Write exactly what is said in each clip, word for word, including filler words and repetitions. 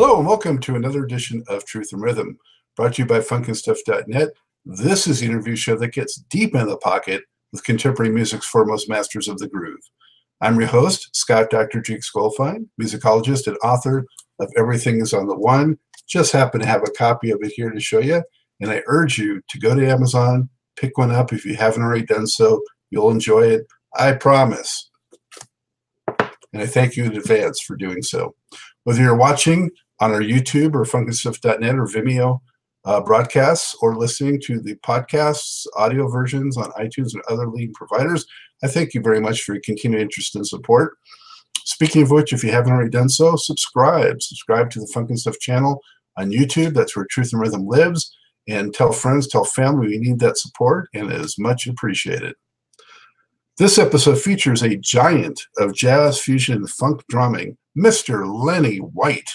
Hello and welcome to another edition of Truth and Rhythm, brought to you by funk and stuff dot net. This is the interview show that gets deep in the pocket with contemporary music's foremost masters of the groove. I'm your host, Scott Doctor Jack Goldfine, musicologist and author of Everything Is On The One. Just happen to have a copy of it here to show you, and I urge you to go to Amazon, pick one up if you haven't already done so. You'll enjoy it, I promise. And I thank you in advance for doing so. Whether you're watching on our YouTube or funk and stuff dot net or Vimeo uh, broadcasts, or listening to the podcasts, audio versions on iTunes and other leading providers, I thank you very much for your continued interest and support. Speaking of which, if you haven't already done so, subscribe. Subscribe to the Funk and Stuff channel on YouTube. That's where Truth and Rhythm lives. And tell friends, tell family, we need that support, and it is much appreciated. This episode features a giant of jazz, fusion, and funk drumming, Mister Lenny White.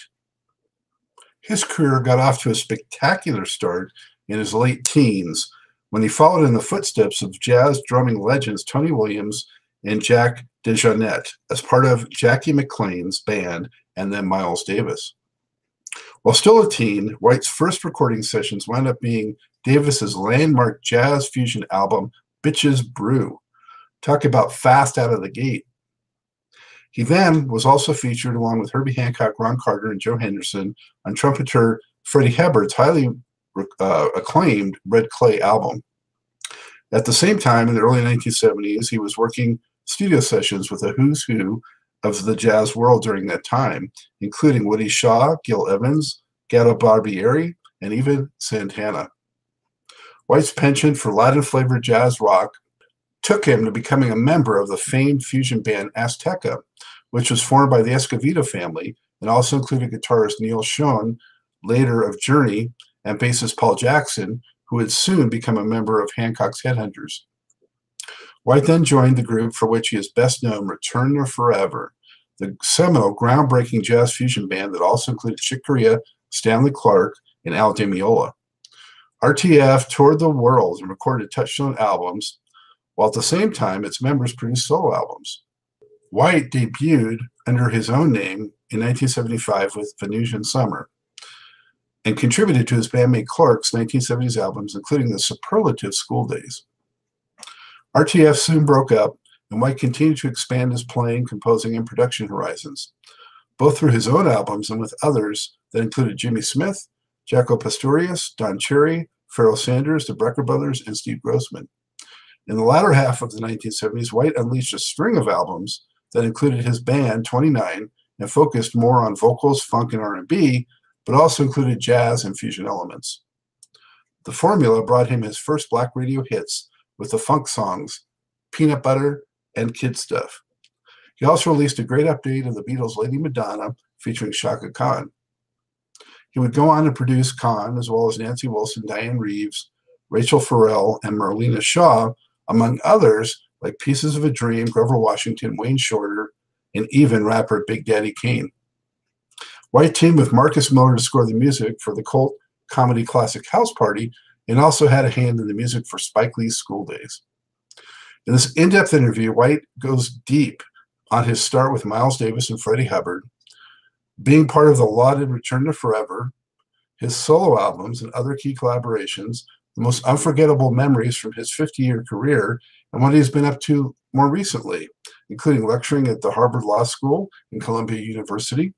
His career got off to a spectacular start in his late teens when he followed in the footsteps of jazz drumming legends Tony Williams and Jack DeJohnette as part of Jackie McLean's band and then Miles Davis. While still a teen, White's first recording sessions wound up being Davis's landmark jazz fusion album, Bitches Brew. Talk about fast out of the gate. He then was also featured along with Herbie Hancock, Ron Carter, and Joe Henderson on trumpeter Freddie Hubbard's highly uh, acclaimed Red Clay album. At the same time, in the early nineteen seventies, he was working studio sessions with a who's who of the jazz world during that time, including Woody Shaw, Gil Evans, Gato Barbieri, and even Santana. White's penchant for Latin-flavored jazz rock took him to becoming a member of the famed fusion band Azteca, which was formed by the Escovedo family and also included guitarist Neal Schon, later of Journey, and bassist Paul Jackson, who would soon become a member of Hancock's Headhunters. White then joined the group for which he is best known, Return to Forever, the seminal groundbreaking jazz fusion band that also included Chick Corea, Stanley Clarke, and Al DiMeola. R T F toured the world and recorded touchstone albums, while at the same time, its members produced solo albums. White debuted under his own name in nineteen seventy-five with Venusian Summer and contributed to his bandmate Clarke's nineteen seventies albums, including the superlative School Days. R T F soon broke up, and White continued to expand his playing, composing, and production horizons, both through his own albums and with others that included Jimmy Smith, Jaco Pastorius, Don Cherry, Pharoah Sanders, the Brecker Brothers, and Steve Grossman. In the latter half of the nineteen seventies, White unleashed a string of albums that included his band, twenty-nine, and focused more on vocals, funk, and R and B, but also included jazz and fusion elements. The formula brought him his first black radio hits with the funk songs Peanut Butter and Kid Stuff. He also released a great update of the Beatles' Lady Madonna featuring Chaka Khan. He would go on to produce Khan, as well as Nancy Wilson, Diane Reeves, Rachel Farrell, and Marlena Shaw, among others like Pieces of a Dream, Grover Washington, Wayne Shorter, and even rapper Big Daddy Kane. White teamed with Marcus Miller to score the music for the cult comedy classic House Party, and also had a hand in the music for Spike Lee's School Days. In this in-depth interview, White goes deep on his start with Miles Davis and Freddie Hubbard, being part of the lauded Return to Forever, his solo albums and other key collaborations, the most unforgettable memories from his fifty-year career, and what he's been up to more recently, including lecturing at the Harvard Law School and Columbia University,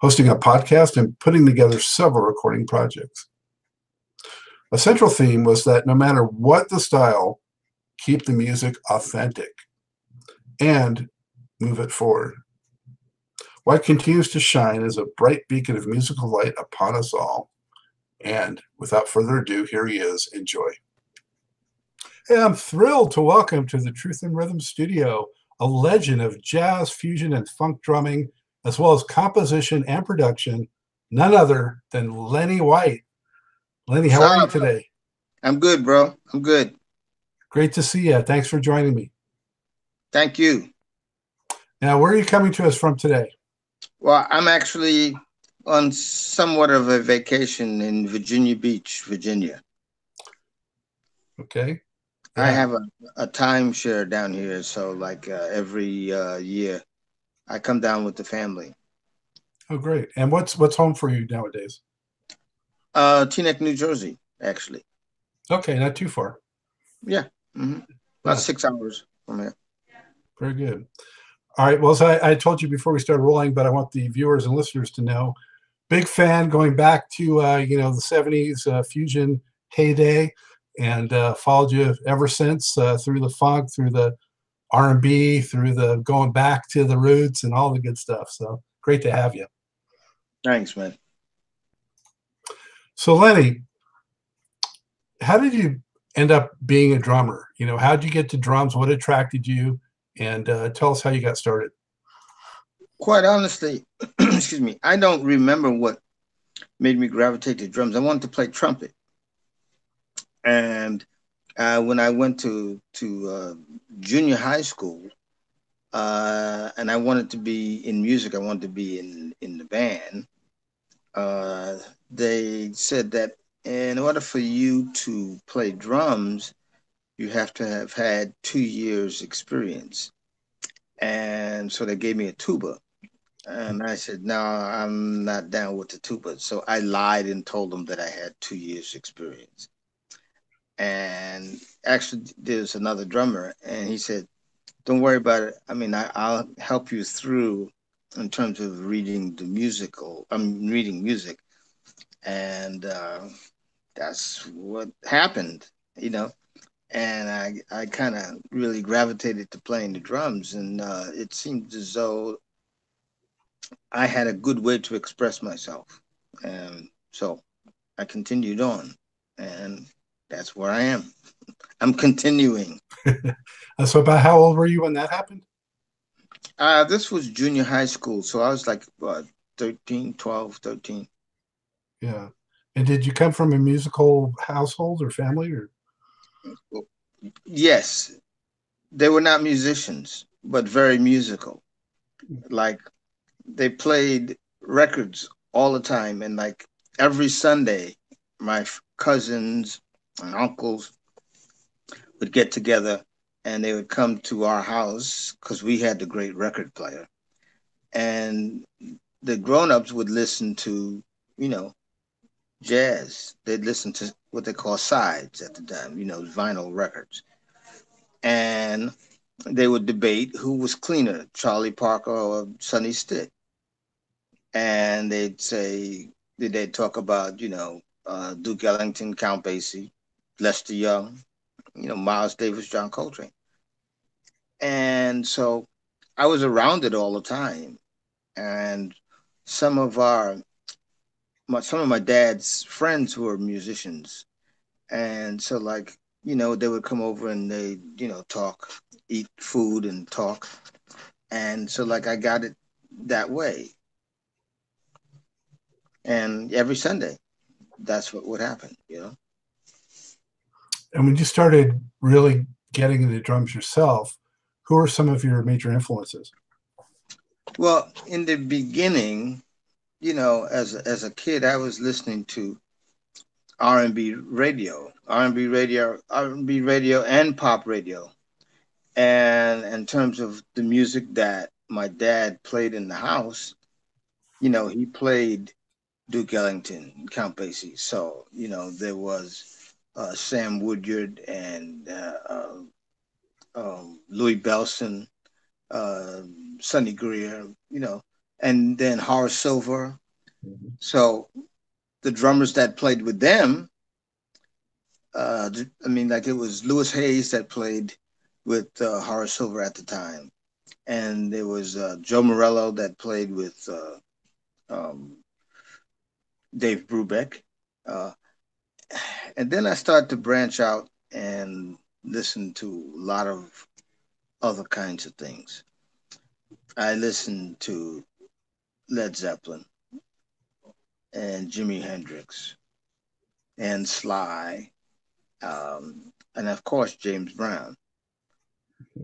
hosting a podcast, and putting together several recording projects. A central theme was that no matter what the style, keep the music authentic and move it forward. White continues to shine as a bright beacon of musical light upon us all. And without further ado, here he is. Enjoy. Hey, I'm thrilled to welcome to the Truth and Rhythm Studio a legend of jazz, fusion, and funk drumming, as well as composition and production, none other than Lenny White. Lenny, how Sorry, are you today? I'm good, bro. I'm good. Great to see you. Thanks for joining me. Thank you. Now, where are you coming to us from today? Well, I'm actually on somewhat of a vacation in Virginia Beach, Virginia. Okay. Yeah. I have a, a timeshare down here, so like uh, every uh, year I come down with the family. Oh, great. And what's what's home for you nowadays? Uh, Teaneck, New Jersey, actually. Okay, not too far. Yeah. Mm-hmm. About six hours from here. Very good. All right. Well, so I, I told you before we started rolling, but I want the viewers and listeners to know, big fan going back to, uh, you know, the seventies uh, fusion heyday, and uh, followed you ever since uh, through the funk, through the R and B, through the going back to the roots and all the good stuff. So great to have you. Thanks, man. So Lenny, how did you end up being a drummer? You know, how did you get to drums? What attracted you? And uh, tell us how you got started. Quite honestly, excuse me, I don't remember what made me gravitate to drums. I wanted to play trumpet. And uh, when I went to, to uh, junior high school, uh, and I wanted to be in music, I wanted to be in, in the band, uh, they said that in order for you to play drums, you have to have had two years experience. And so they gave me a tuba. And I said, no, I'm not down with the tuba. So I lied and told them that I had two years experience. And actually there's another drummer, and he said, don't worry about it. I mean, I, I'll help you through in terms of reading the musical, I'm reading music. And uh, that's what happened, you know? And I, I kind of really gravitated to playing the drums, and uh, it seemed as though I had a good way to express myself. And so I continued on, and that's where I am. I'm continuing. So about how old were you when that happened? Uh, this was junior high school, so I was like uh, thirteen, twelve, thirteen. Yeah. And did you come from a musical household or family, or? Yes, they were not musicians, but very musical. Like they played records all the time, and like every Sunday, my cousins and uncles would get together, and they would come to our house because we had the great record player, and the grown-ups would listen to, you know, jazz. They'd listen to what they call sides at the time, you know, vinyl records. And they would debate who was cleaner, Charlie Parker or Sonny Stitt. And they'd say, they'd talk about, you know, uh, Duke Ellington, Count Basie, Lester Young, you know, Miles Davis, John Coltrane. And so I was around it all the time. And some of our My, some of my dad's friends were musicians, and so like, you know, they would come over and they, you know, talk, eat food and talk. And so like I got it that way. And every Sunday, that's what would happen, you know. And when you started really getting into drums yourself, who are some of your major influences? Well, in the beginning, you know, as as a kid, I was listening to R and B radio, R and B radio, R and B radio, and pop radio. And in terms of the music that my dad played in the house, you know, he played Duke Ellington, Count Basie. So, you know, there was uh, Sam Woodyard and uh, uh, um, Louis Bellson, uh, Sonny Greer, you know. And then Horace Silver. Mm-hmm. So the drummers that played with them, uh, I mean, like it was Lewis Hayes that played with uh, Horace Silver at the time. And there was uh, Joe Morello that played with uh, um, Dave Brubeck. Uh, and then I started to branch out and listen to a lot of other kinds of things. I listened to Led Zeppelin and Jimi Hendrix and Sly, um, and of course, James Brown.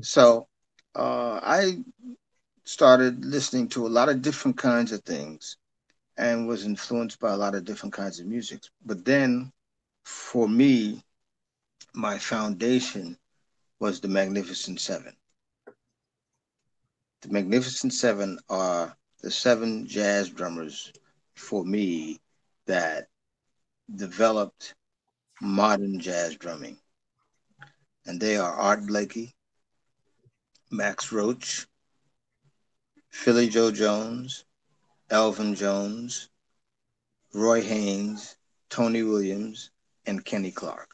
So uh, I started listening to a lot of different kinds of things and was influenced by a lot of different kinds of music. But then for me, my foundation was the Magnificent Seven. The Magnificent Seven are the seven jazz drummers for me that developed modern jazz drumming. And they are Art Blakey, Max Roach, Philly Joe Jones, Elvin Jones, Roy Haynes, Tony Williams, and Kenny Clarke.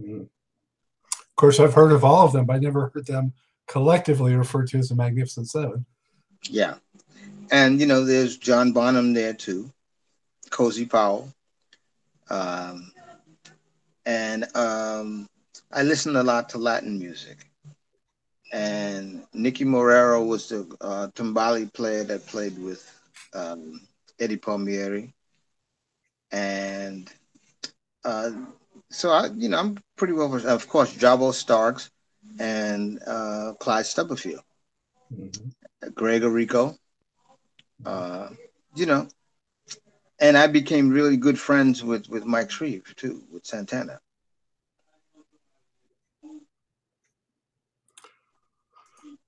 Mm. Of course, I've heard of all of them, but I never heard them collectively referred to as the Magnificent Seven. Yeah. And, you know, there's John Bonham there, too. Cozy Powell. Um, and um, I listened a lot to Latin music. And Nicky Morero was the uh, timbali player that played with um, Eddie Palmieri. And uh, so, I, you know, I'm pretty well, of course, Jabo Starks and uh, Clyde Stubblefield, mm-hmm. Greg Arrico, uh, you know. And I became really good friends with, with Mike Shreve, too, with Santana.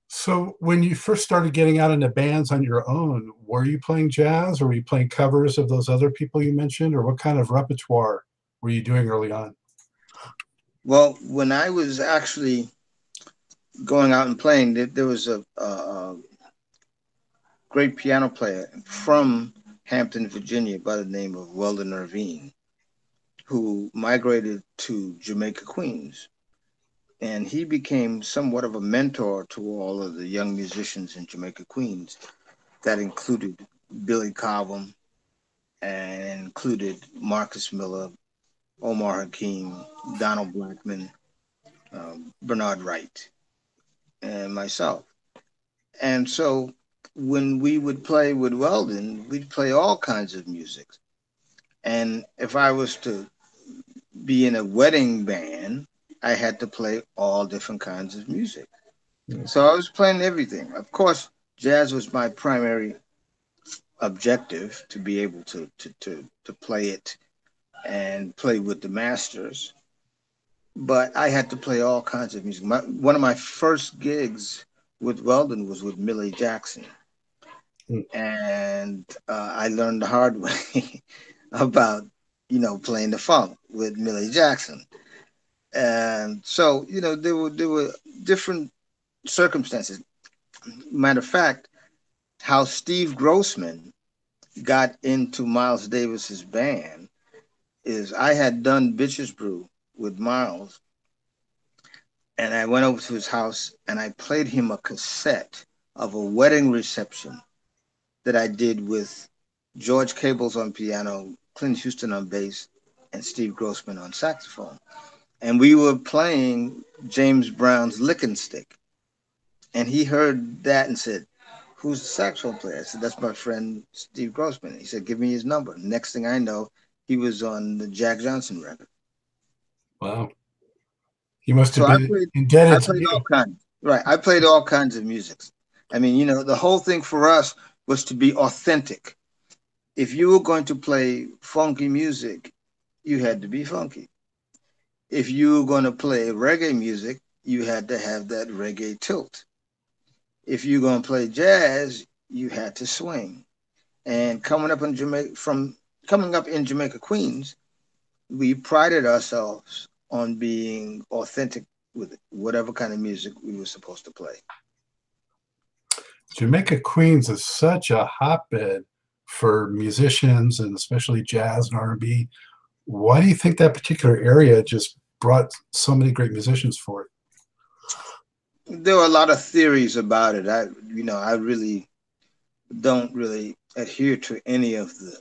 So when you first started getting out into bands on your own, were you playing jazz or were you playing covers of those other people you mentioned? Or what kind of repertoire were you doing early on? Well, when I was actually going out and playing, there was a, a great piano player from Hampton, Virginia by the name of Weldon Irvine, who migrated to Jamaica, Queens. And he became somewhat of a mentor to all of the young musicians in Jamaica, Queens. That included Billy Cobham and included Marcus Miller, Omar Hakeem, Donald Blackman, um, Bernard Wright, and myself. And so when we would play with Weldon, we'd play all kinds of music. And if I was to be in a wedding band, I had to play all different kinds of music. Mm-hmm. So I was playing everything. Of course, jazz was my primary objective, to be able to, to, to, to play it and play with the masters. But I had to play all kinds of music. My, one of my first gigs with Weldon was with Millie Jackson. Mm-hmm. And uh, I learned the hard way about, you know, playing the funk with Millie Jackson. And so, you know, there were there were different circumstances. Matter of fact, how Steve Grossman got into Miles Davis's band is I had done Bitches Brew with Miles, and I went over to his house and I played him a cassette of a wedding reception that I did with George Cables on piano, Clint Houston on bass, and Steve Grossman on saxophone. And we were playing James Brown's Lickin' Stick. And he heard that and said, who's the saxophone player? I said, that's my friend, Steve Grossman. He said, give me his number. Next thing I know, he was on the Jack Johnson record. Wow. He must have so been I played, indebted I played to all kinds. Right. I played all kinds of music. I mean, you know, the whole thing for us was to be authentic. If you were going to play funky music, you had to be funky. If you were going to play reggae music, you had to have that reggae tilt. If you're going to play jazz, you had to swing. And coming up in Jamaica, from coming up in Jamaica, Queens, we prided ourselves on being authentic with whatever kind of music we were supposed to play. Jamaica, Queens is such a hotbed for musicians, and especially jazz and R and B. Why do you think that particular area just brought so many great musicians for it? There are a lot of theories about it. I, you know, I really don't really adhere to any of the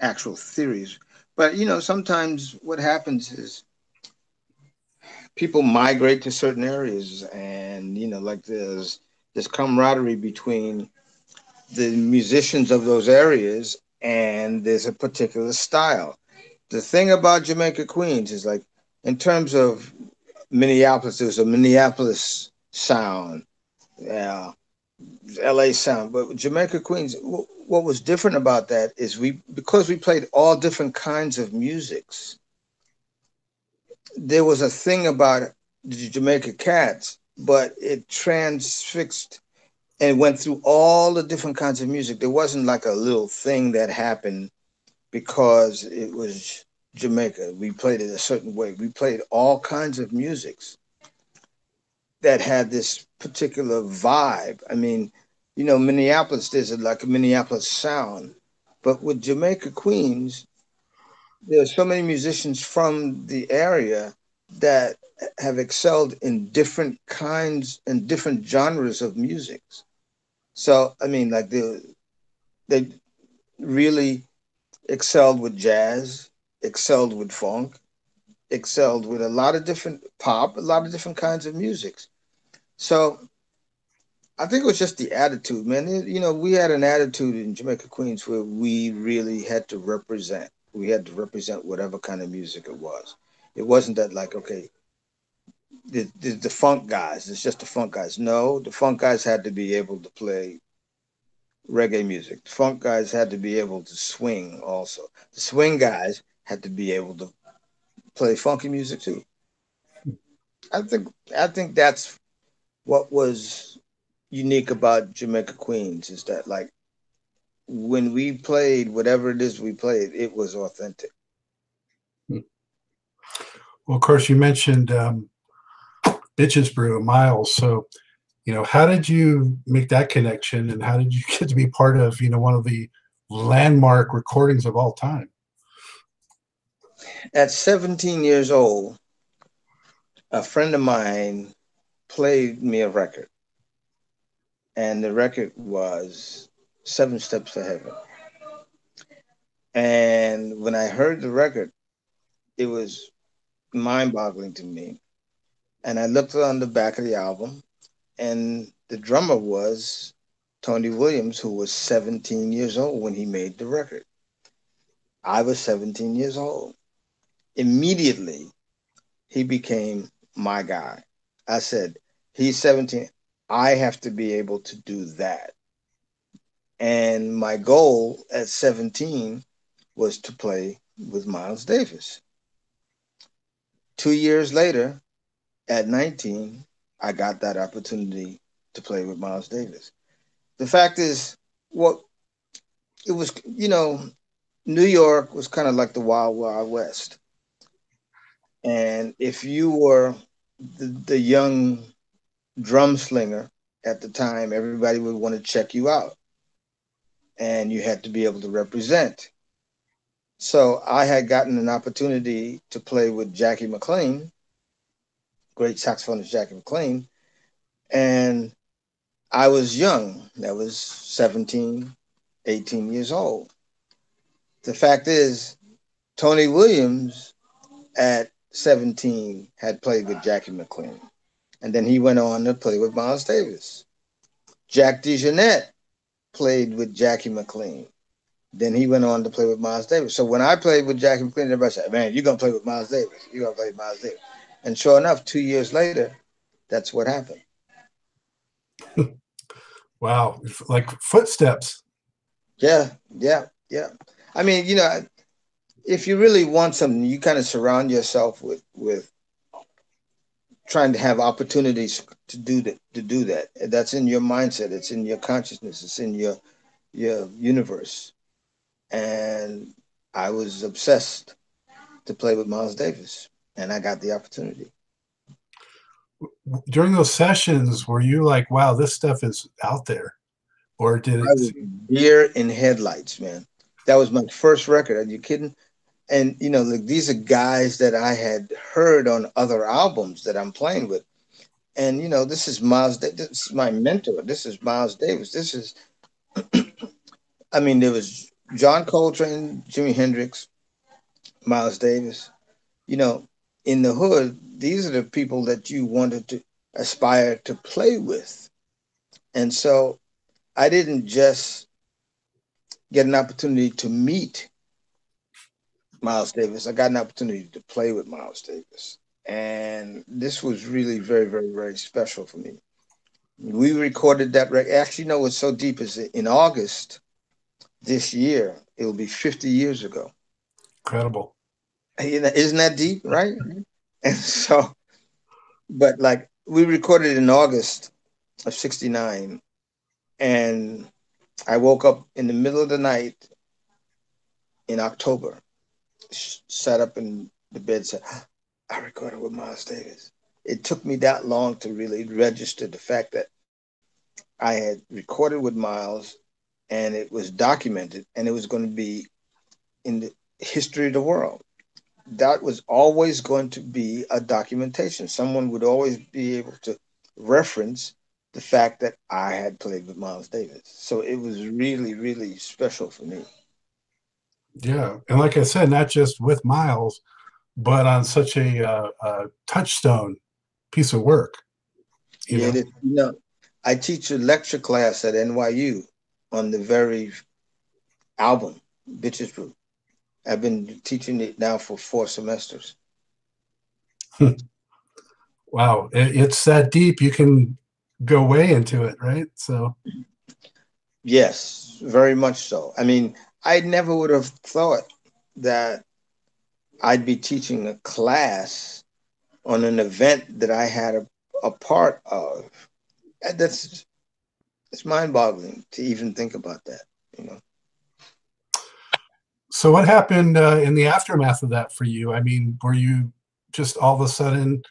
actual theories. But, you know, sometimes what happens is people migrate to certain areas and, you know, like there's this camaraderie between the musicians of those areas, and there's a particular style. The thing about Jamaica, Queens is, like, in terms of Minneapolis, there's a Minneapolis sound, uh, L A sound. But Jamaica, Queens, w what was different about that is we, because we played all different kinds of musics, there was a thing about the Jamaica Cats, but it transfixed and went through all the different kinds of music. There wasn't like a little thing that happened because it was Jamaica. We played it a certain way. We played all kinds of musics that had this particular vibe. I mean, you know, Minneapolis, there's like a Minneapolis sound. But with Jamaica, Queens, there's so many musicians from the area that have excelled in different kinds and different genres of music. So, I mean, like they, they really excelled with jazz, excelled with funk, excelled with a lot of different pop, a lot of different kinds of music. So I think it was just the attitude, man. It, you know, we had an attitude in Jamaica, Queens, where we really had to represent. We had to represent whatever kind of music it was. It wasn't that like, okay, the, the, the funk guys, it's just the funk guys. No, the funk guys had to be able to play reggae music. The funk guys had to be able to swing also. The swing guys had to be able to play funky music too. I think I think that's what was unique about Jamaica, Queens, is that like when we played whatever it is we played, it was authentic. Well, of course, you mentioned um, Bitches Brew and Miles. So, you know, how did you make that connection, and how did you get to be part of, you know, one of the landmark recordings of all time? At seventeen years old, a friend of mine played me a record. And the record was Seven Steps to Heaven. And when I heard the record, it was mind-boggling to me. And I looked on the back of the album, and the drummer was Tony Williams, who was seventeen years old when he made the record. I was seventeen years old. Immediately, he became my guy. I said, he's seventeen. I have to be able to do that. And my goal at seventeen was to play with Miles Davis. Two years later, at nineteen, I got that opportunity to play with Miles Davis. The fact is, what it was, you know, New York was kind of like the Wild Wild West. And if you were the, the young drum slinger at the time, everybody would want to check you out, and you had to be able to represent. So I had gotten an opportunity to play with Jackie McLean, great saxophonist Jackie McLean, and I was young. I was seventeen, eighteen years old. The fact is, Tony Williams at seventeen had played with Jackie McLean. And then he went on to play with Miles Davis. Jack DeJohnette played with Jackie McLean. Then he went on to play with Miles Davis. So when I played with Jackie McLean, everybody said, man, you're going to play with Miles Davis. You're going to play with Miles Davis. And sure enough, two years later, that's what happened. Wow. Like footsteps. Yeah, yeah, yeah. I mean, you know, if you really want something, you kind of surround yourself with, with, trying to have opportunities to do that, to do that. That's in your mindset. It's in your consciousness. It's in your, your universe. And I was obsessed to play with Miles Davis, and I got the opportunity. During those sessions, were you like, wow, this stuff is out there? Or did it? I was deer in headlights, man. That was my first record. Are you kidding? And, you know, like these are guys that I had heard on other albums that I'm playing with. And, you know, this is Miles, this is my mentor. This is Miles Davis. This is, I mean, there was John Coltrane, Jimi Hendrix, Miles Davis. You know, in the hood, these are the people that you wanted to aspire to play with. And so I didn't just get an opportunity to meet Miles Davis. I got an opportunity to play with Miles Davis. And this was really very, very, very special for me. We recorded that record. Actually, you know what's so deep is in August this year, it'll be fifty years ago. Incredible. Isn't that deep, right? And so, but like we recorded in August of sixty-nine And I woke up in the middle of the night in October, sat up in the bed, said, I recorded with Miles Davis. It took me that long to really register the fact that I had recorded with Miles, and it was documented, and it was going to be in the history of the world. That was always going to be a documentation. Someone would always be able to reference the fact that I had played with Miles Davis. So it was really, really special for me. Yeah. And like I said, not just with Miles, but on such a, uh, a touchstone piece of work. You yeah, know? It is, you know, I teach a lecture class at N Y U on the very album, Bitches Brew. I've been teaching it now for four semesters. Wow. It's that deep. You can go way into it, right? So. Yes, very much so. I mean, I never would have thought that I'd be teaching a class on an event that I had a, a part of. That's, it's mind-boggling to even think about that, you know. So what happened uh, in the aftermath of that for you? I mean, were you just all of a sudden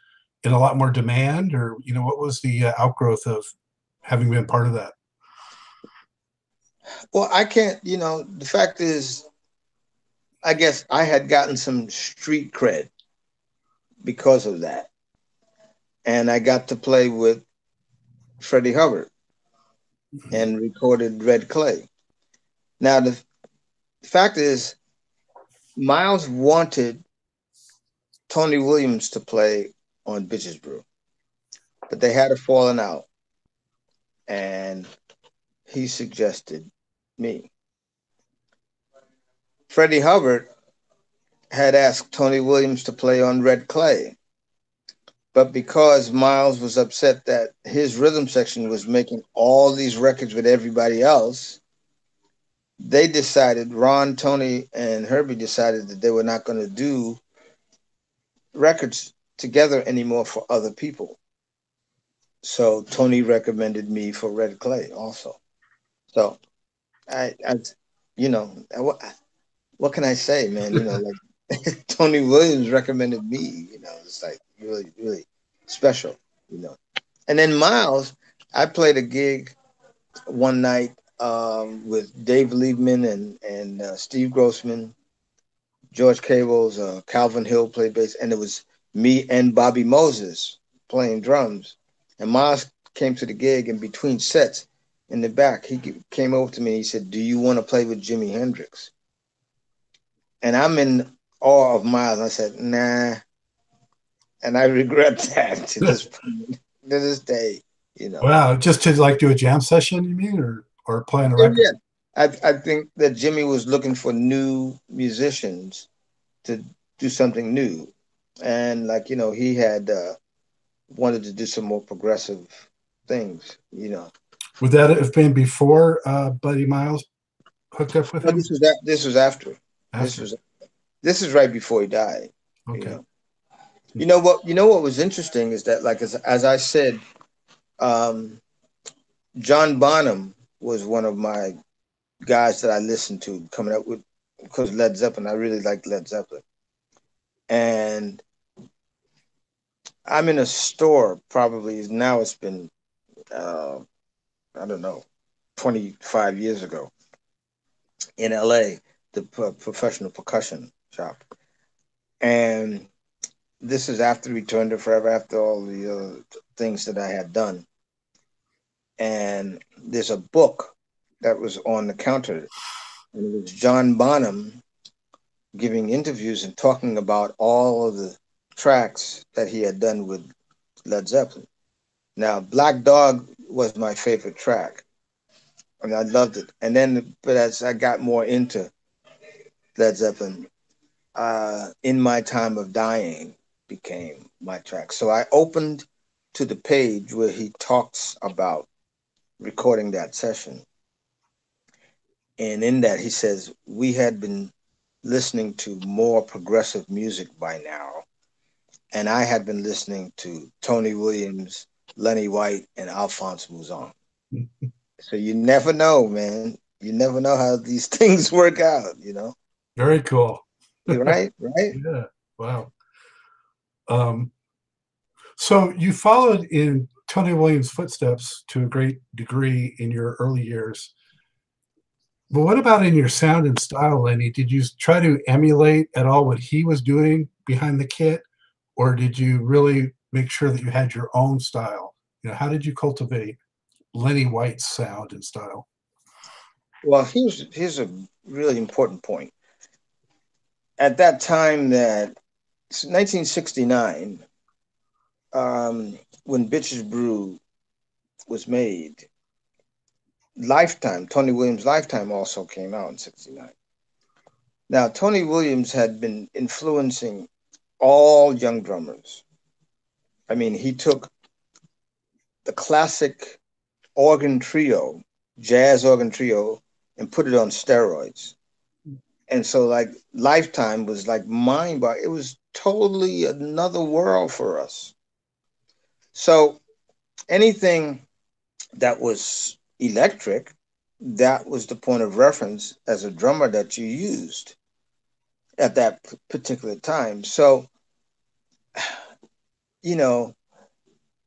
in a lot more demand, or, you know, what was the uh, outgrowth of having been part of that? Well, I can't, you know, the fact is, I guess I had gotten some street cred because of that. And I got to play with Freddie Hubbard and recorded Red Clay. Now, the fact is, Miles wanted Tony Williams to play on Bitches Brew, but they had a falling out, and he suggested me. Freddie Hubbard had asked Tony Williams to play on Red Clay, but because Miles was upset that his rhythm section was making all these records with everybody else, they decided, Ron, Tony, and Herbie decided that they were not going to do records together anymore for other people. So Tony recommended me for Red Clay also. So I, I you know, I, what can I say, man? You know, like Tony Williams recommended me, you know, it's like really, really special, you know. And then Miles, I played a gig one night Um, with Dave Liebman and, and uh, Steve Grossman, George Cables, uh, Calvin Hill played bass, and it was me and Bobby Moses playing drums. And Miles came to the gig, and between sets in the back, he came over to me and he said, do you want to play with Jimi Hendrix? And I'm in awe of Miles. I said, nah. And I regret that to this, point, to this day, you know. Wow, just to like do a jam session, you mean, or? Or playing a record. Yeah, I, I think that Jimi was looking for new musicians to do something new. And like, you know, he had uh, wanted to do some more progressive things, you know. Would that have been before uh, Buddy Miles hooked up with him? No, this was, a, this was after. after. This was this is right before he died. Okay. You know? you know what you know what was interesting is that, like, as, as I said, um, John Bonham was one of my guys that I listened to coming up with, because Led Zeppelin, I really liked Led Zeppelin. And I'm in a store, probably now it's been, uh, I don't know, twenty-five years ago in L A, the p- professional percussion shop. And this is after Return to Forever, after all the uh, things that I had done. And there's a book that was on the counter, and it was John Bonham giving interviews and talking about all of the tracks that he had done with Led Zeppelin. Now, Black Dog was my favorite track, and I loved it. And then, but as I got more into Led Zeppelin, uh, In My Time of Dying became my track. So I opened to the page where he talks about recording that session. And in that he says, we had been listening to more progressive music by now. And I had been listening to Tony Williams, Lenny White, and Alphonse Mouzon. So you never know, man. You never know how these things work out, you know? Very cool. Right, right? Yeah, wow. Um, so you followed in Tony Williams' footsteps to a great degree in your early years. But what about in your sound and style, Lenny? Did you try to emulate at all what he was doing behind the kit? Or did you really make sure that you had your own style? You know, how did you cultivate Lenny White's sound and style? Well, here's, here's a really important point. At that time, that nineteen sixty-nine, um, when Bitches Brew was made, Lifetime, Tony Williams' Lifetime also came out in sixty-nine. Now, Tony Williams had been influencing all young drummers. I mean, he took the classic organ trio, jazz organ trio, and put it on steroids. And so, like, Lifetime was like mind-boggling. It was totally another world for us. So anything that was electric, that was the point of reference as a drummer that you used at that p- particular time. So, you know,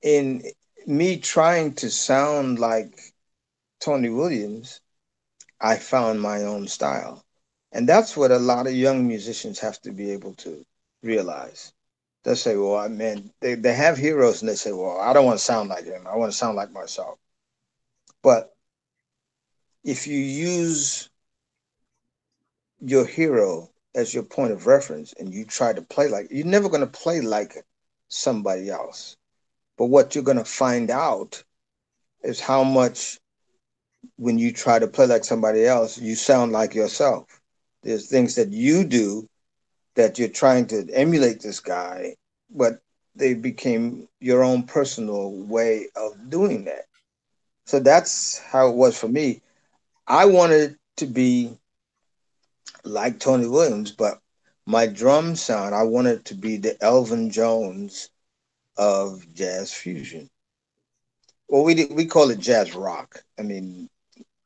in me trying to sound like Tony Williams, I found my own style. And that's what a lot of young musicians have to be able to realize. They'll say, well, I mean, they, they have heroes and they say, well, I don't want to sound like him. I want to sound like myself. But if you use your hero as your point of reference and you try to play like, you're never going to play like somebody else. But what you're going to find out is how much when you try to play like somebody else, you sound like yourself. There's things that you do that you're trying to emulate this guy, but they became your own personal way of doing that. So that's how it was for me. I wanted to be like Tony Williams, but my drum sound, I wanted to be the Elvin Jones of jazz fusion. Well, we did, we call it jazz rock. I mean,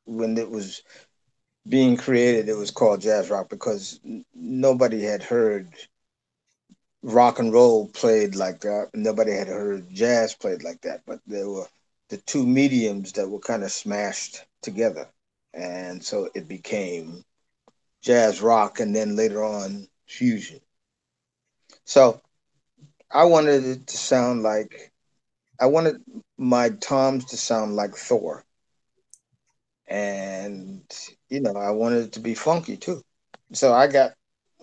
when it was being created, it was called jazz rock because nobody had heard rock and roll played like that. Nobody had heard jazz played like that, but there were the two mediums that were kind of smashed together. And so it became jazz rock and then later on fusion. So I wanted it to sound like, I wanted my toms to sound like Thor. And, you know, I wanted it to be funky, too. So I got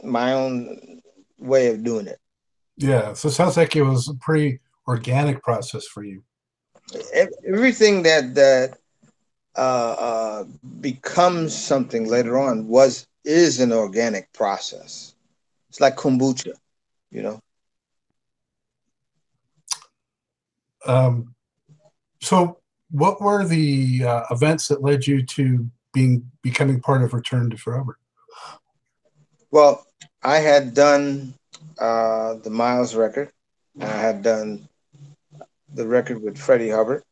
my own way of doing it. Yeah, so it sounds like it was a pretty organic process for you. Everything that that uh, uh, becomes something later on was is an organic process. It's like kombucha, you know. Um. So what were the uh, events that led you to being becoming part of Return to Forever? Well, I had done uh, the Miles record, and I had done the record with Freddie Hubbard.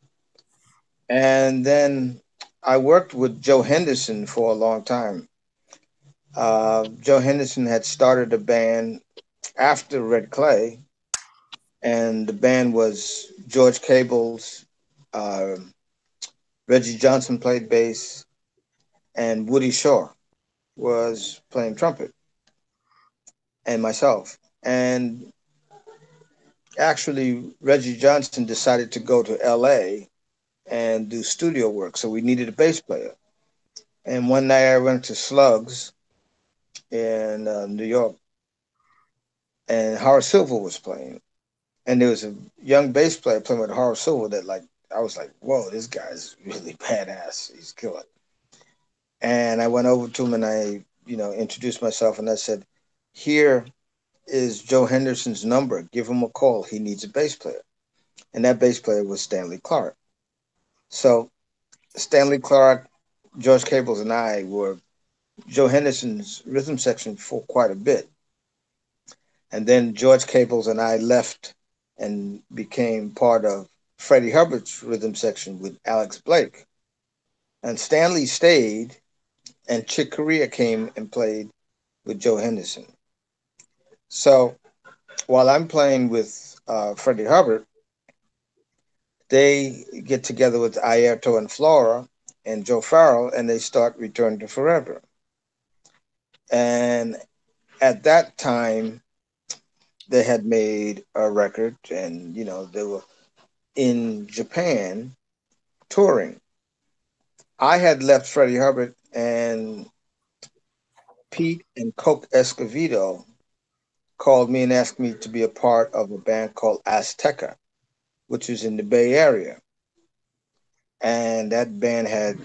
And then I worked with Joe Henderson for a long time. Uh, Joe Henderson had started a band after Red Clay, and the band was George Cable's. Uh, Reggie Johnson played bass, and Woody Shaw was playing trumpet, and myself. And actually, Reggie Johnson decided to go to L A and do studio work, so we needed a bass player. And one night I went to Slugs in uh, New York, and Horace Silver was playing. And there was a young bass player playing with Horace Silver that, like, I was like, whoa, this guy's really badass. He's killer. And I went over to him and I, you know, introduced myself and I said, here is Joe Henderson's number. Give him a call. He needs a bass player. And that bass player was Stanley Clarke. So Stanley Clarke, George Cables, and I were Joe Henderson's rhythm section for quite a bit. And then George Cables and I left and became part of Freddie Hubbard's rhythm section with Alex Blake. And Stanley stayed, and Chick Corea came and played with Joe Henderson. So while I'm playing with uh, Freddie Hubbard, they get together with Ayrton and Flora and Joe Farrell, and they start Return to Forever. And at that time, they had made a record, and, you know, they were in Japan touring. I had left Freddie Hubbard, and Pete and Coke Escovedo called me and asked me to be a part of a band called Azteca, which was in the Bay Area. And that band had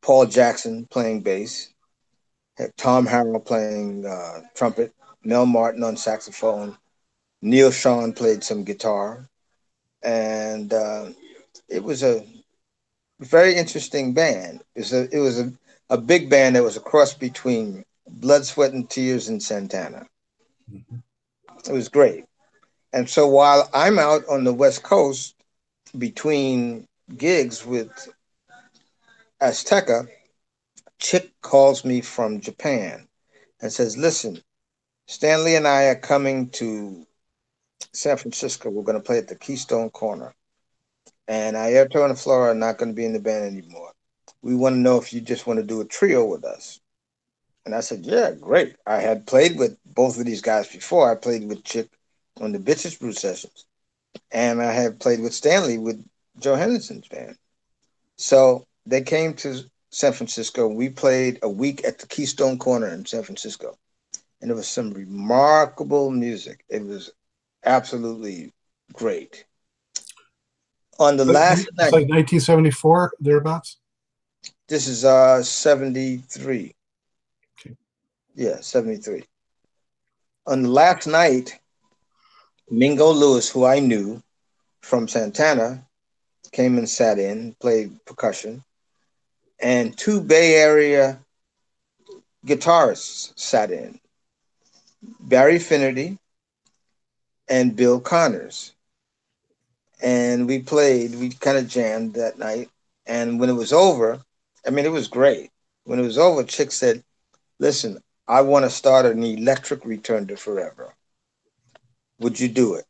Paul Jackson playing bass, had Tom Harrell playing uh, trumpet, Mel Martin on saxophone, Neal Schon played some guitar. And uh, it was a very interesting band. It was, a, it was a, a big band that was a cross between Blood, Sweat, and Tears and Santana. Mm-hmm. It was great. And so while I'm out on the West Coast between gigs with Azteca, Chick calls me from Japan and says, listen, Stanley and I are coming to San Francisco. We're going to play at the Keystone Corner. And Ayrton and Flora are not going to be in the band anymore. We want to know if you just want to do a trio with us. And I said, yeah, great. I had played with both of these guys before. I played with Chick on the Bitches Brew sessions. And I had played with Stanley with Joe Henderson's band. So they came to San Francisco. We played a week at the Keystone Corner in San Francisco. And it was some remarkable music. It was absolutely great. On the last night. It's like nineteen seventy-four, thereabouts? This is uh, seventy-three. Okay. Yeah, seventy-three. On the last night, Mingo Lewis, who I knew from Santana, came and sat in, played percussion. And two Bay Area guitarists sat in, Barry Finnerty and Bill Connors. And we played, we kind of jammed that night. And when it was over, I mean, it was great. When it was over, Chick said, listen, I want to start an electric Return to Forever. Would you do it?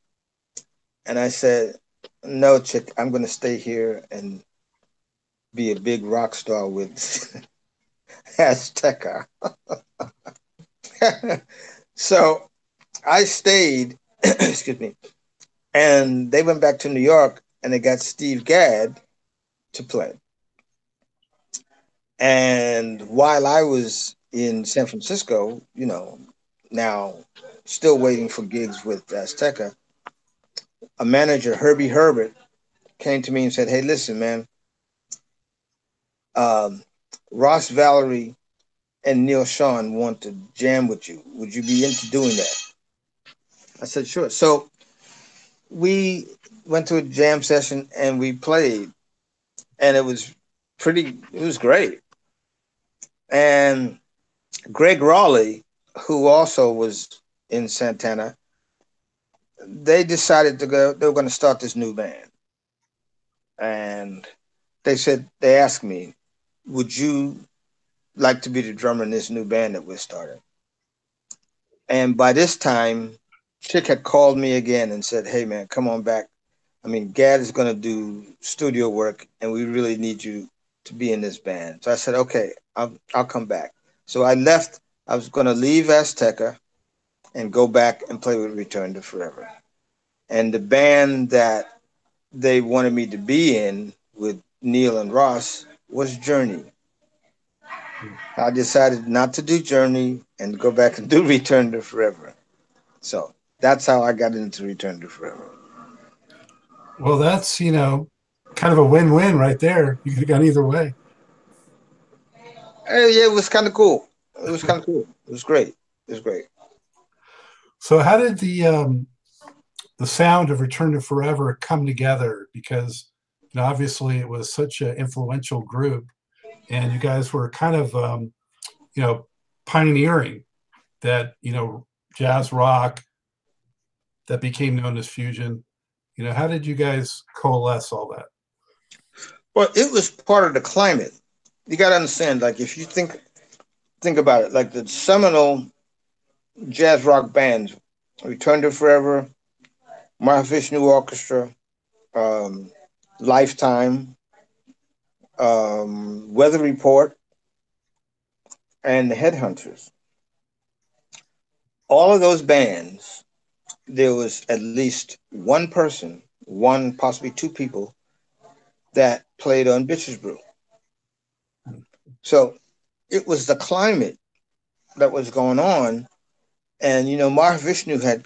And I said, no, Chick, I'm going to stay here and be a big rock star with Azteca. So I stayed, excuse me, and they went back to New York and they got Steve Gadd to play. And while I was in San Francisco, you know, now still waiting for gigs with Azteca, a manager, Herbie Hubbard, came to me and said, hey, listen, man, um, Ross Valerie and Neal Schon want to jam with you. Would you be into doing that? I said, sure. So we went to a jam session and we played, and it was pretty, it was great. And Greg Raleigh, who also was in Santana, they decided to go, they were going to start this new band. And they said, they asked me, would you like to be the drummer in this new band that we're starting? And by this time, Chick had called me again and said, hey, man, come on back. I mean, Gadd is going to do studio work, and we really need you to be in this band. So I said, okay, I'll, I'll come back. So I left. I was going to leave Azteca and go back and play with Return to Forever. And the band that they wanted me to be in with Neal and Ross was Journey. I decided not to do Journey and go back and do Return to Forever. So that's how I got into Return to Forever. Well, that's, you know, kind of a win-win right there. You could have gone either way. Hey, yeah, it was kind of cool. It was kind of cool. It was great. It was great. So how did the um, the sound of Return to Forever come together? Because, you know, obviously it was such an influential group, and you guys were kind of, um, you know, pioneering that, you know, jazz rock that became known as fusion. You know, how did you guys coalesce all that? Well, it was part of the climate. you got to understand, like, if you think think about it, like the seminal jazz rock bands, Return to Forever, Mahavishnu Orchestra, um, Lifetime, um, Weather Report, and the Headhunters. All of those bands, there was at least one person, one, possibly two people, that played on Bitches Brew. So it was the climate that was going on. And, you know, Mahavishnu had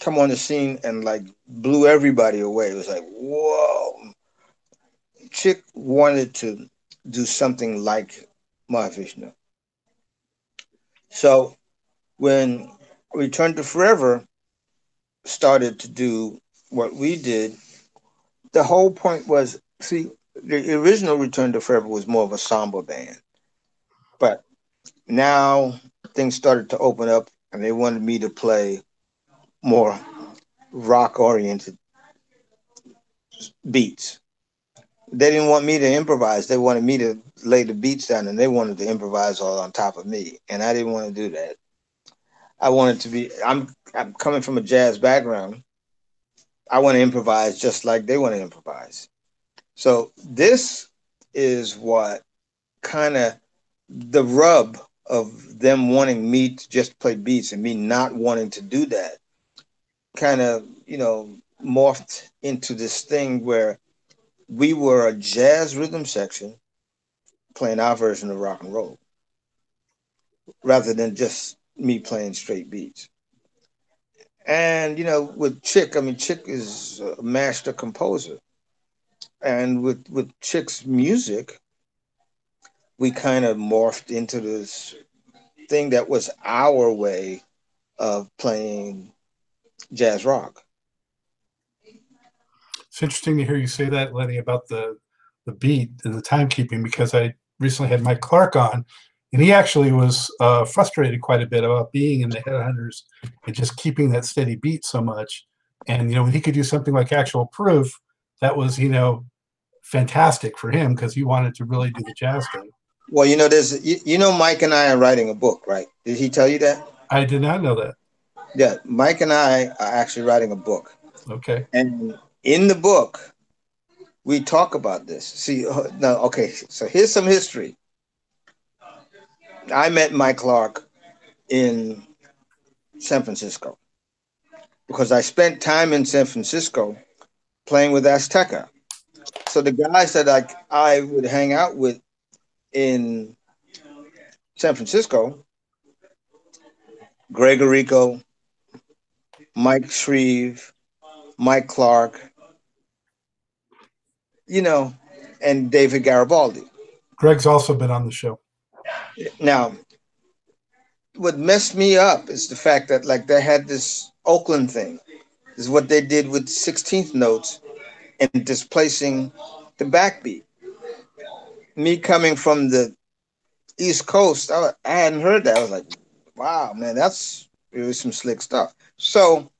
come on the scene and, like, blew everybody away. It was like, whoa. Chick wanted to do something like Mahavishnu. So when Return to Forever started to do what we did, the whole point was, see, the original Return to Forever was more of a samba band. But now things started to open up, and they wanted me to play more rock-oriented beats. They didn't want me to improvise. They wanted me to lay the beats down, and they wanted to improvise all on top of me. And I didn't want to do that. I wanted to be, I'm, I'm coming from a jazz background. I want to improvise just like they want to improvise. So this is what kind of the rub of them wanting me to just play beats and me not wanting to do that kind of, you know, morphed into this thing where we were a jazz rhythm section playing our version of rock and roll rather than just me playing straight beats. And, you know, with Chick, I mean, Chick is a master composer. And with, with Chick's music, we kind of morphed into this thing that was our way of playing jazz rock. It's interesting to hear you say that, Lenny, about the, the beat and the timekeeping, because I recently had Mike Clark on, and he actually was uh, frustrated quite a bit about being in the Headhunters and just keeping that steady beat so much. And, you know, when he could do something like Actual Proof, that was, you know, fantastic for him because he wanted to really do the jazz thing. Well, you know, there's, you, you know, Mike and I are writing a book, right? Did he tell you that? I did not know that. Yeah, Mike and I are actually writing a book. Okay. And in the book, we talk about this. See, now, okay, so here's some history. I met Mike Clark in San Francisco because I spent time in San Francisco playing with Azteca. So the guys that I, I would hang out with in San Francisco, Gregorico, Mike Shreve, Mike Clark, you know, and David Garibaldi. Greg's also been on the show. Now, what messed me up is the fact that, like, they had this Oakland thing. This is what they did with sixteenth notes and displacing the backbeat. Me coming from the East Coast, I, I hadn't heard that. I was like, wow, man, that's really some slick stuff. So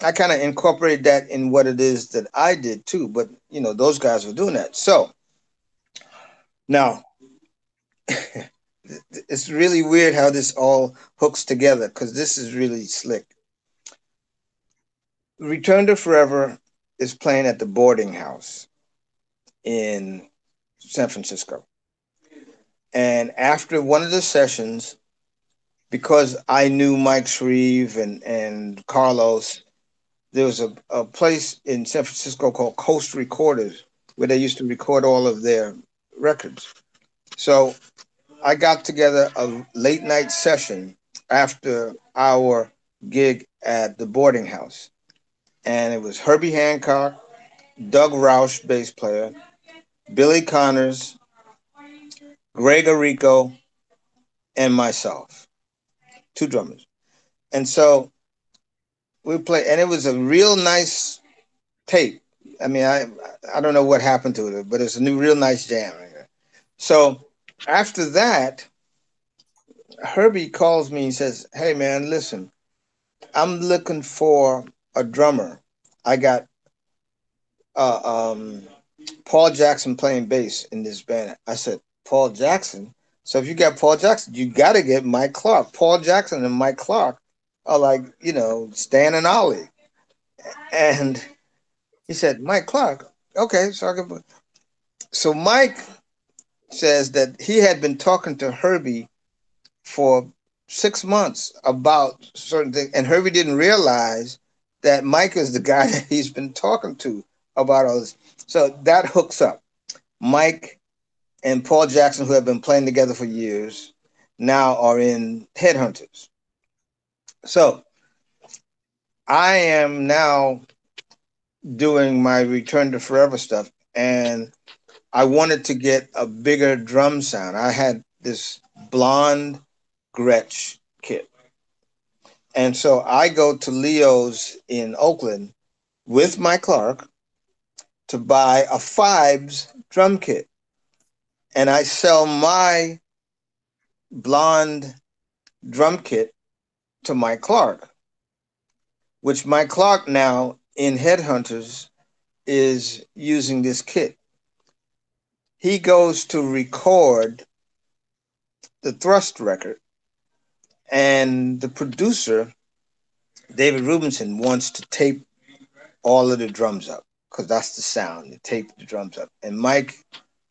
I kind of incorporated that in what it is that I did too. But, you know, those guys were doing that. So now it's really weird how this all hooks together because this is really slick. Return to Forever is playing at the boarding house in San Francisco. And after one of the sessions, because I knew Mike Shreve and, and Carlos, there was a, a place in San Francisco called Coast Recorders where they used to record all of their records. So I got together a late night session after our gig at the boarding house. And it was Herbie Hancock, Doug Rausch, bass player, Billy Connors, Gregorico, and myself, two drummers. And so we played, and it was a real nice tape. I mean, I I don't know what happened to it, but it's a new, real nice jam. So after that, Herbie calls me and says, "Hey, man, listen, I'm looking for a drummer. I got uh, um, Paul Jackson playing bass in this band." I said, Paul Jackson. So if you got Paul Jackson, you got to get Mike Clark. Paul Jackson and Mike Clark are like, you know, Stan and Ollie. And he said, Mike Clark. Okay, so I can... So Mike says that he had been talking to Herbie for six months about certain things, and Herbie didn't realize that Mike is the guy that he's been talking to about all this. So that hooks up. Mike and Paul Jackson, who have been playing together for years, now are in Headhunters. So I am now doing my Return to Forever stuff, and I wanted to get a bigger drum sound. I had this blonde Gretsch kit. And so I go to Leo's in Oakland with my Clark to buy a Fibes drum kit. And I sell my blonde drum kit to my Clark, which my Clark now in Headhunters is using this kit. He goes to record the Thrust record, and the producer, David Rubinson, wants to tape all of the drums up because that's the sound, you tape the drums up. And Mike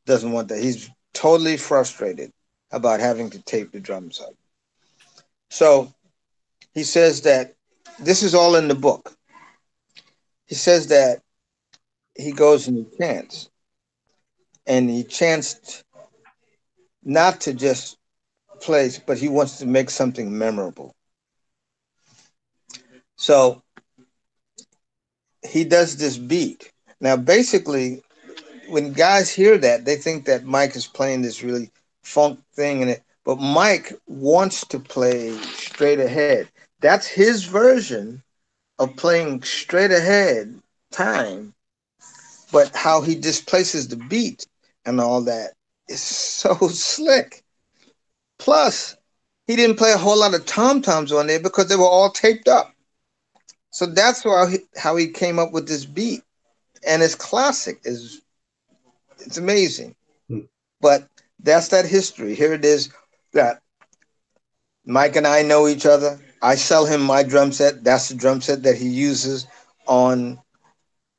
doesn't want that. He's totally frustrated about having to tape the drums up. So he says that this is all in the book. He says that he goes and he chants. And he chanced not to just play, but he wants to make something memorable. So he does this beat. Now, basically, when guys hear that, they think that Mike is playing this really funk thing in it. But Mike wants to play straight ahead. That's his version of playing straight ahead time. But how he displaces the beat and all that is so slick. Plus, he didn't play a whole lot of tom-toms on there because they were all taped up. So that's how he, how he came up with this beat. And it's classic. It's, it's amazing. Hmm. But that's that history. Here it is. That Mike and I know each other. I sell him my drum set. That's the drum set that he uses on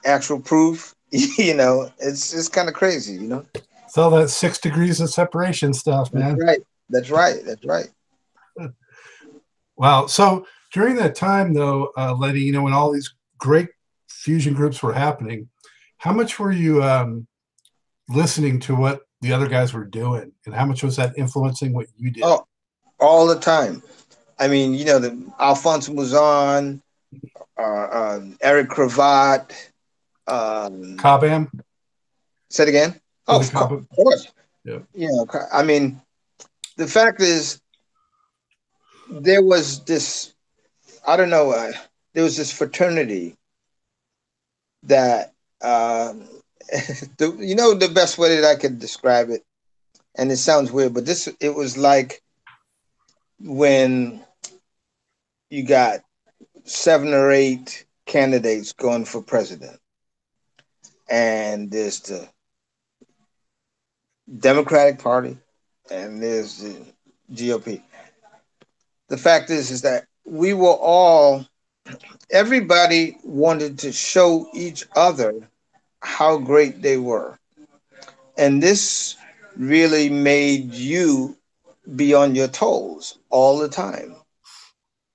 Actual Proof. You know, it's it's kind of crazy, you know. It's all that six degrees of separation stuff, man. That's right. That's right. That's right. Wow. So during that time, though, uh, Lenny, you know, when all these great fusion groups were happening, how much were you um, listening to what the other guys were doing, and how much was that influencing what you did? Oh, all the time. I mean, you know, the Alphonse Mouzon, uh, uh, Eric Cravatt. Um, Cobham? Say it again? Oh, of course. Of course. Yeah. You know, I mean, the fact is, there was this, I don't know, uh, there was this fraternity that, uh, the, you know, the best way that I could describe it, and it sounds weird, but this, it was like when you got seven or eight candidates going for president. And there's the Democratic Party, and there's the G O P. The fact is, is that we were all, everybody wanted to show each other how great they were. And this really made you be on your toes all the time.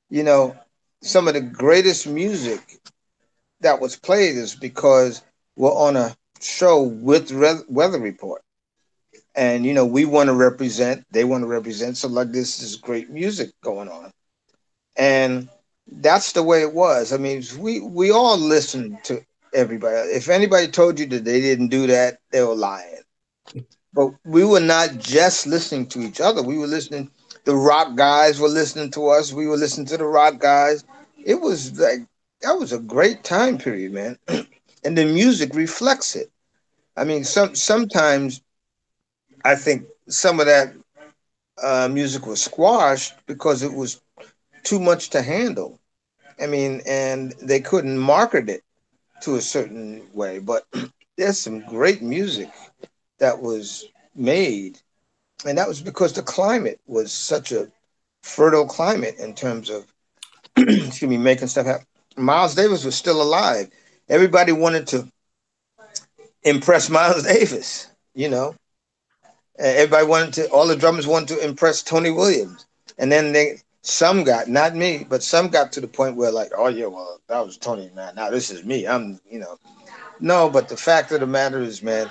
You know, some of the greatest music that was played is because we're on a show with Re- Weather Report. And, you know, we want to represent, they want to represent. So like this is great music going on. And that's the way it was. I mean, we, we all listened to everybody. If anybody told you that they didn't do that, they were lying. But we were not just listening to each other. We were listening. The rock guys were listening to us. We were listening to the rock guys. It was like, that was a great time period, man. And the music reflects it. I mean, some sometimes I think some of that uh, music was squashed because it was too much to handle. I mean, and they couldn't market it to a certain way. But there's some great music that was made And that was because the climate was such a fertile climate in terms of excuse me, making stuff happen. Miles Davis was still alive. Everybody wanted to impress Miles Davis, you know. Everybody wanted to, all the drummers wanted to impress Tony Williams. And then they, some got, not me, but some got to the point where like, oh yeah, well, that was Tony, man. Now this is me. I'm, you know. No, but the fact of the matter is, man,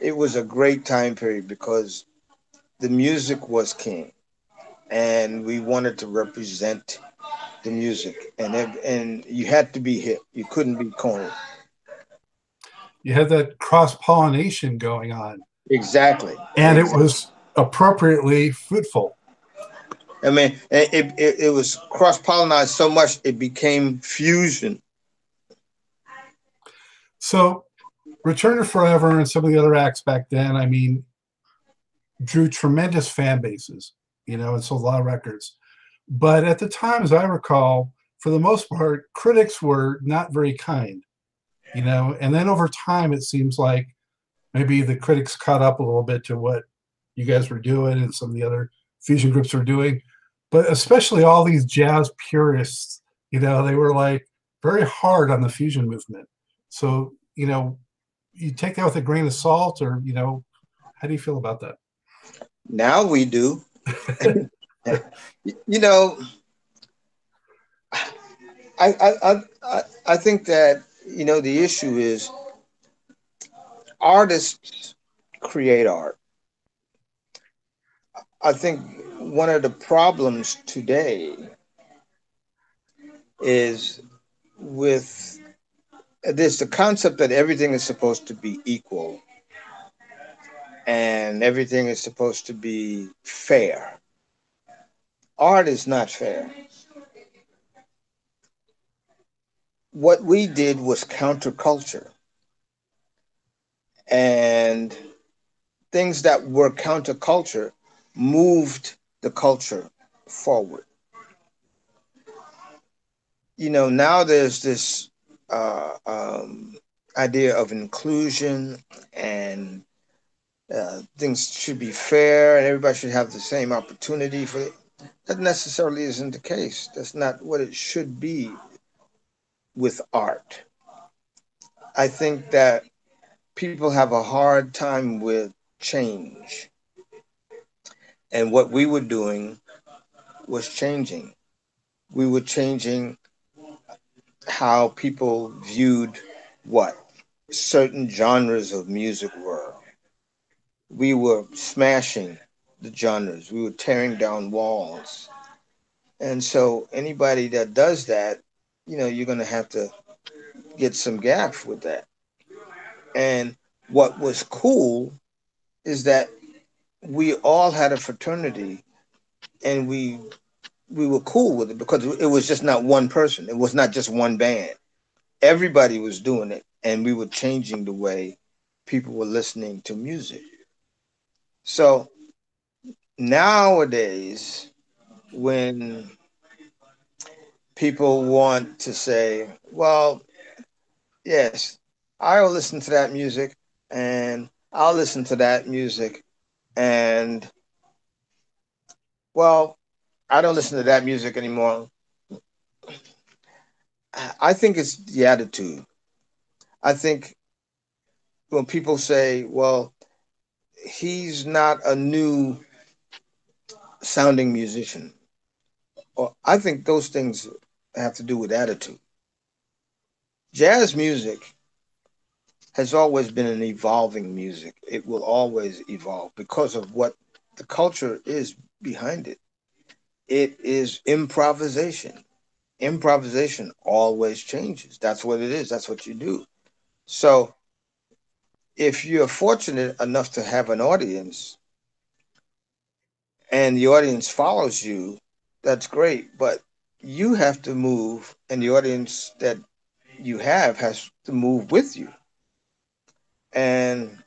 it was a great time period because the music was king. And we wanted to represent the music. And and you had to be hip. You couldn't be corny. You had that cross-pollination going on. Exactly. And exactly. It was appropriately fruitful. I mean, it, it, it was cross-pollinized so much it became fusion. So Return to Forever and some of the other acts back then, I mean, drew tremendous fan bases, you know, and sold a lot of records. But at the time, as I recall, for the most part, critics were not very kind, you know. And then over time, it seems like maybe the critics caught up a little bit to what you guys were doing and some of the other fusion groups were doing. But especially all these jazz purists, you know, they were like very hard on the fusion movement. So, you know, you take that with a grain of salt or, you know, how do you feel about that? Now we do. You know, I, I I I think that, you know, the issue is artists create art. I think one of the problems today is with this, the concept that everything is supposed to be equal and everything is supposed to be fair. Art is not fair. What we did was counterculture. And things that were counterculture moved the culture forward. You know, now there's this uh, um, idea of inclusion and uh, things should be fair and everybody should have the same opportunity for it. That necessarily isn't the case. That's not what it should be with art. I think that people have a hard time with change. And what we were doing was changing. We were changing how people viewed what certain genres of music were. We were smashing the genres. We were tearing down walls. And so anybody that does that, you know, you're going to have to get some gaps with that. And what was cool is that we all had a fraternity and we we were cool with it because it was just not one person. It was not just one band. Everybody was doing it and we were changing the way people were listening to music. So nowadays, when people want to say, well, yes, I'll listen to that music and I'll listen to that music and, well, I don't listen to that music anymore. I think it's the attitude. I think when people say, well, he's not a new sounding musician. Well, I think those things have to do with attitude. Jazz music has always been an evolving music. It will always evolve because of what the culture is behind it. It is improvisation. Improvisation always changes. That's what it is. That's what you do. So if you're fortunate enough to have an audience and the audience follows you, that's great. But you have to move, and the audience that you have has to move with you. And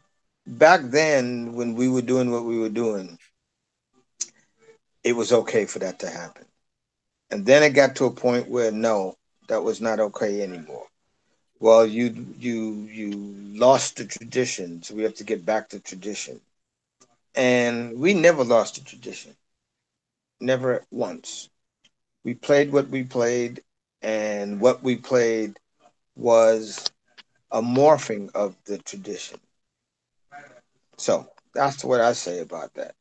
back then, when we were doing what we were doing, it was okay for that to happen. And then it got to a point where, no, that was not okay anymore. Well, you you you lost the tradition, so we have to get back to tradition. And we never lost the tradition. Never once. We played what we played, and what we played was a morphing of the tradition. So that's what I say about that.